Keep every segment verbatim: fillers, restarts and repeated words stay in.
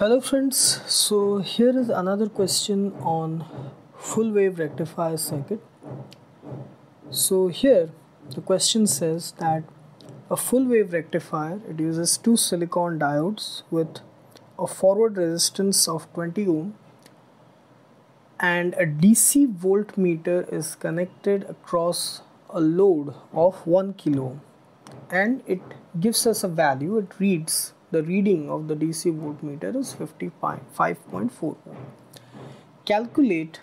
Hello friends, so here is another question on full wave rectifier circuit. So here the question says that a full wave rectifier, it uses two silicon diodes with a forward resistance of twenty ohm and a D C voltmeter is connected across a load of one kilo ohm, and it gives us a value. It reads, the reading of the D C voltmeter is fifty-five point four ohm. Calculate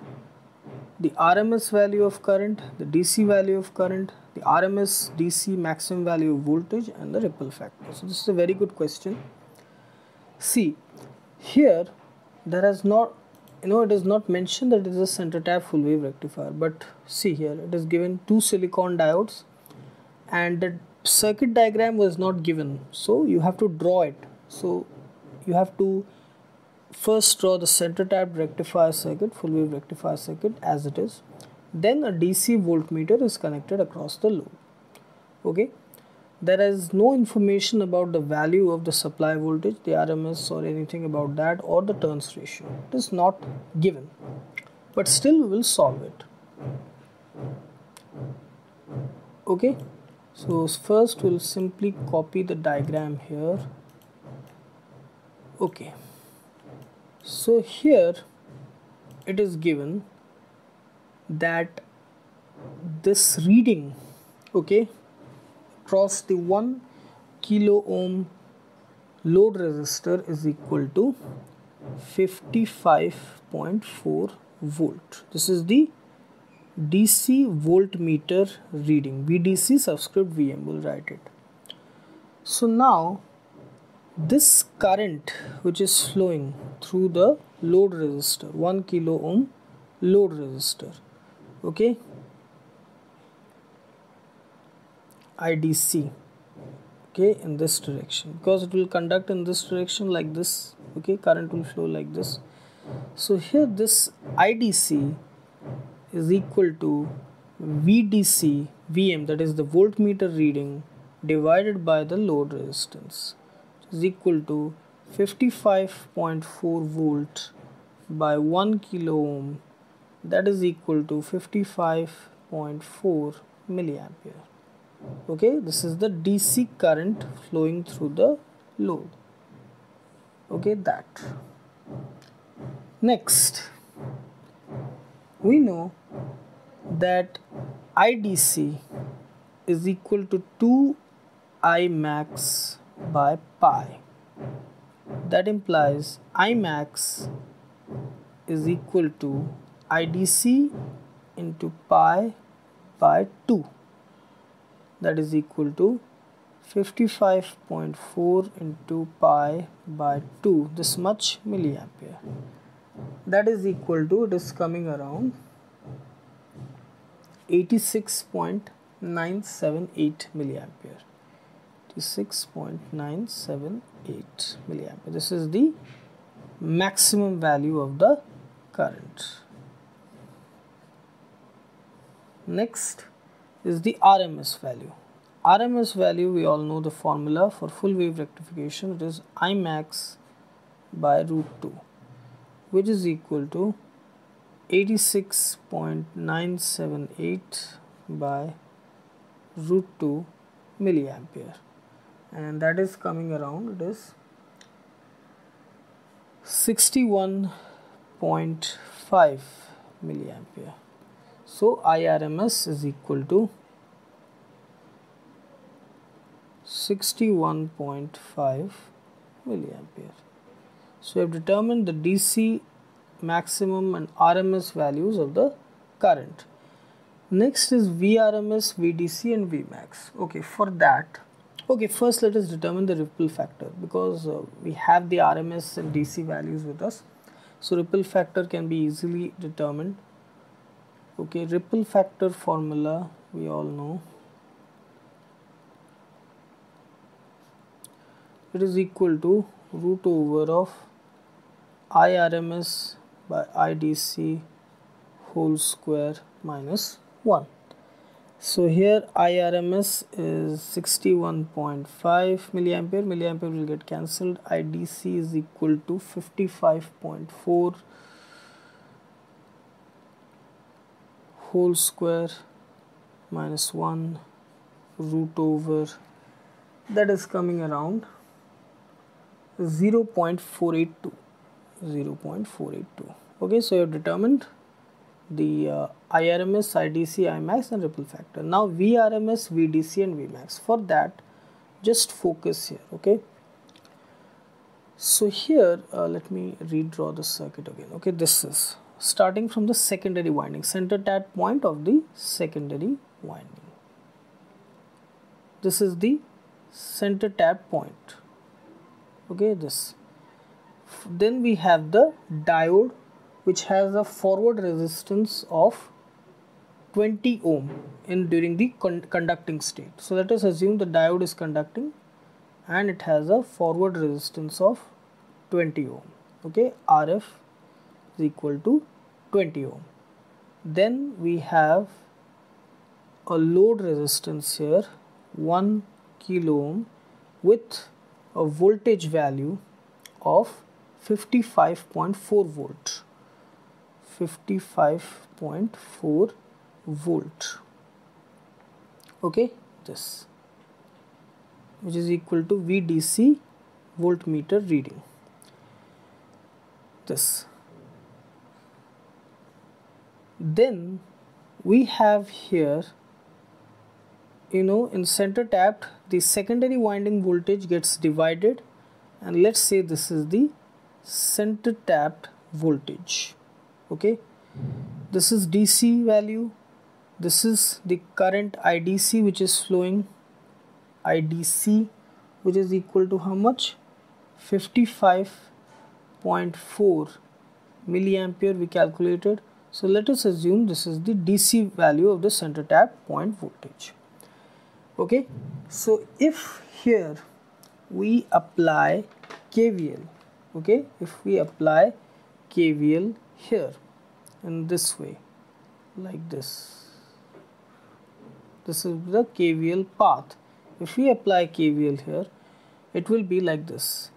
the R M S value of current, the D C value of current, the R M S D C maximum value of voltage, and the ripple factor. So this is a very good question. See, here there has not, you know, it is not mentioned that it is a center tap full wave rectifier, but see here it is given two silicon diodes and the circuit diagram was not given, so you have to draw it. So you have to first draw the center tap rectifier circuit, full wave rectifier circuit as it is, then a D C voltmeter is connected across the load. Okay, there is no information about the value of the supply voltage, the R M S, or anything about that, or the turns ratio. It is not given, but still we will solve it. Okay, so first we'll simply copy the diagram here. Okay, so here it is given that this reading, okay, across the one kilo ohm load resistor is equal to fifty-five point four volt. This is the D C voltmeter reading, V D C subscript V M, will write it. So now this current which is flowing through the load resistor, one kilo ohm load resistor, okay, I D C, okay, in this direction, because it will conduct in this direction like this, okay, current will flow like this. So here this I D C is equal to V D C V M, that is the voltmeter reading, divided by the load resistance, is equal to fifty-five point four volt by one kilo ohm, that is equal to fifty-five point four milliampere. Okay, this is the D C current flowing through the load. Okay, that. Next, we know that I D C is equal to two I max by pi. That implies I max is equal to I D C into pi by two. That is equal to fifty-five point four into pi by two, this much milliampere. That is equal to, it is coming around eighty-six point nine seven eight milliampere. eighty-six point nine seven eight milliampere. This is the maximum value of the current. Next is the R M S value. R M S value, we all know the formula for full wave rectification. It is I max by root two, which is equal to eighty-six point nine seven eight by root two milliampere, and that is coming around, it is sixty-one point five milliampere. So I R M S is equal to sixty-one point five milliampere. So we have determined the D C maximum and R M S values of the current. Next is V R M S, V D C and V max. Okay, for that, okay, first let us determine the ripple factor, because uh, we have the R M S and D C values with us. So ripple factor can be easily determined. Okay, ripple factor formula we all know. It is equal to root over of I R M S by I D C whole square minus one. So here I R M S is sixty-one point five milliampere, milliampere will get cancelled. I D C is equal to fifty-five point four whole square minus one root over, that is coming around zero point four eight two, zero point four eight two. Okay, so you have determined the uh, I R M S, I D C, I max and ripple factor. Now V R M S, V D C and V max. For that, just focus here. Okay, so here uh, let me redraw the circuit again. Okay, this is starting from the secondary winding, center tap point of the secondary winding. This is the center tap point. Okay, this. Then we have the diode, which has a forward resistance of twenty ohm in during the con conducting state. So let us assume the diode is conducting and it has a forward resistance of twenty ohm. Okay, R F is equal to twenty ohm. Then we have a load resistance here, one kilo ohm, with a voltage value of fifty-five point four volt. fifty-five point four volt. Okay, this, which is equal to V D C voltmeter reading. This. Then we have here, you know, in center tapped, the secondary winding voltage gets divided, and let's say this is the center tapped voltage. Okay, this is D C value, this is the current I D C which is flowing, I D C which is equal to how much, fifty-five point four milliampere we calculated. So let us assume this is the D C value of the center tap point voltage. Okay, so if here we apply K V L, okay, if we apply K V L here in this way, like this, this is the K V L path. If we apply K V L here, it will be like this: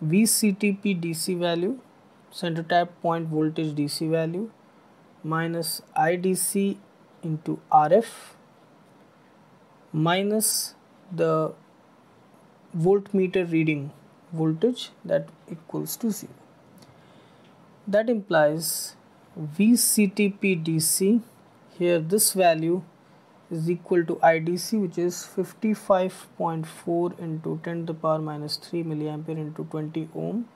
V C T P D C value, center tap point voltage D C value, minus I D C into R F, minus the voltmeter reading voltage, that equals to zero. That implies V C T P D C, here this value is equal to I D C, which is fifty-five point four into ten to the power minus three milliampere into twenty ohm,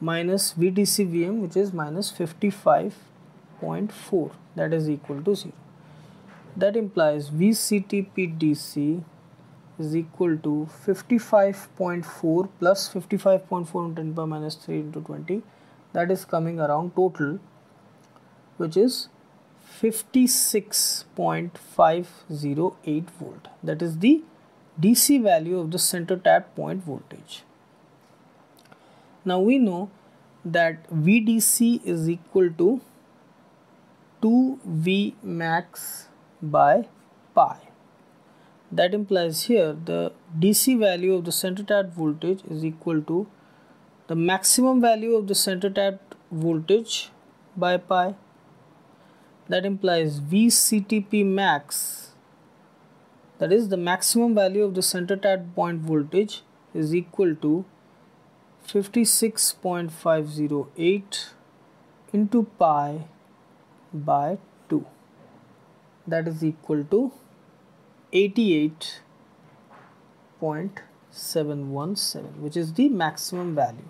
minus V D C V M, which is minus fifty-five point four, that is equal to zero. That implies V C T P D C is equal to fifty-five point four plus fifty-five point four into ten to the power minus three into twenty. That is coming around total, which is fifty-six point five zero eight volt. That is the D C value of the center tap point voltage. Now we know that V D C is equal to two V max by pi. That implies here the D C value of the center tap voltage is equal to the maximum value of the center tap voltage by pi. That implies V C T P max, that is the maximum value of the center tap point voltage, is equal to fifty-six point five zero eight into pi by two. That is equal to eighty-eight point seven one seven, which is the maximum value.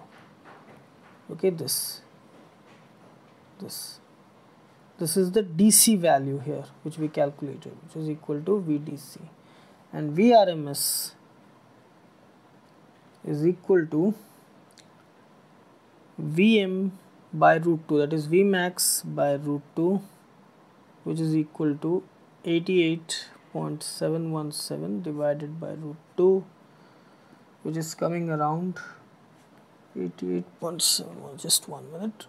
Okay, this this this is the D C value here which we calculated, which is equal to V D C, and V R M S is equal to V M by root two, that is V max by root two, which is equal to eighty-eight point seven one seven divided by root two, which is coming around eighty-eight point seven one, just one minute.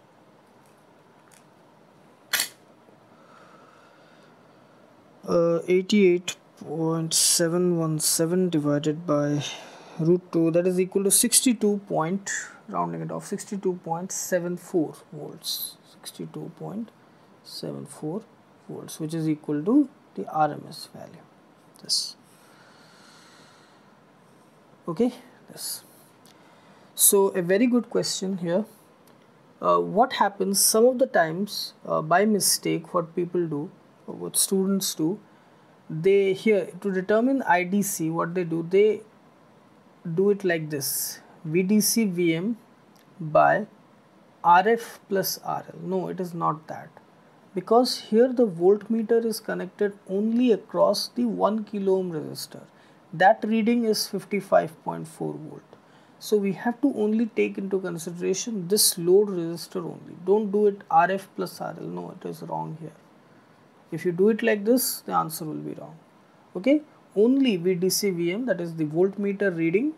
uh, eighty-eight point seven one seven divided by root two, that is equal to sixty-two point, rounding it off, sixty-two point seven four volts, sixty-two point seven four volts, which is equal to the R M S value, this, okay, this. So a very good question here. Uh, what happens some of the times, uh, by mistake, what people do, or what students do, they here to determine I D C, what they do, they do it like this: V D C V M by R F plus R L. No, it is not that, because here the voltmeter is connected only across the one kilo ohm resistor. That reading is fifty-five point four volt. So we have to only take into consideration this load resistor only. Don't do it R F plus R L. No, it is wrong here. If you do it like this, the answer will be wrong. Okay, only V D C V M, that is the voltmeter reading,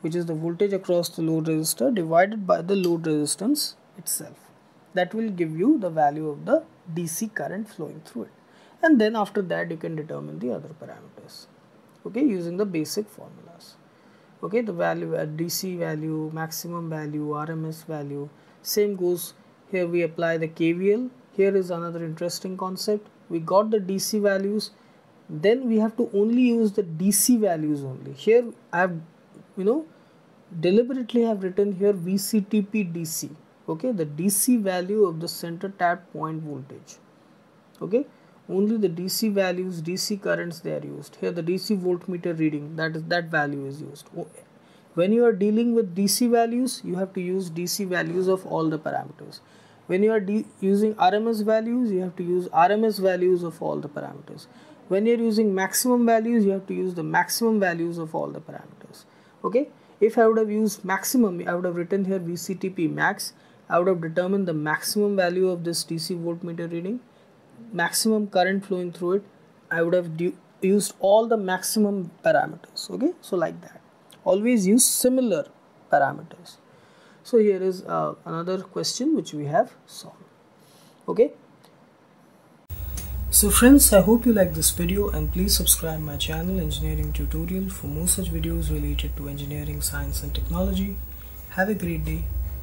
which is the voltage across the load resistor, divided by the load resistance itself. That will give you the value of the D C current flowing through it. And then after that, you can determine the other parameters, okay, using the basic formulas. Okay, the value at D C value, maximum value, R M S value. Same goes here, we apply the K V L. Here is another interesting concept. We got the D C values, then we have to only use the D C values only. Here I have, you know, deliberately have written here V C T P D C, okay, the D C value of the center tap point voltage, okay. Only the D C values, D C currents, they are used. Here the D C voltmeter reading, that is, that value is used. When you are dealing with D C values, you have to use D C values of all the parameters. When you are using R M S values, you have to use R M S values of all the parameters. When you are using maximum values, you have to use the maximum values of all the parameters. Okay. If I would have used maximum, I would have written here V C T P max. I would have determined the maximum value of this D C voltmeter reading, maximum current flowing through it. I would have used all the maximum parameters, okay. So like that, always use similar parameters. So here is uh, another question which we have solved, okay. So friends, I hope you like this video, and please subscribe my channel Engineering Tutorial for more such videos related to engineering, science and technology. Have a great day.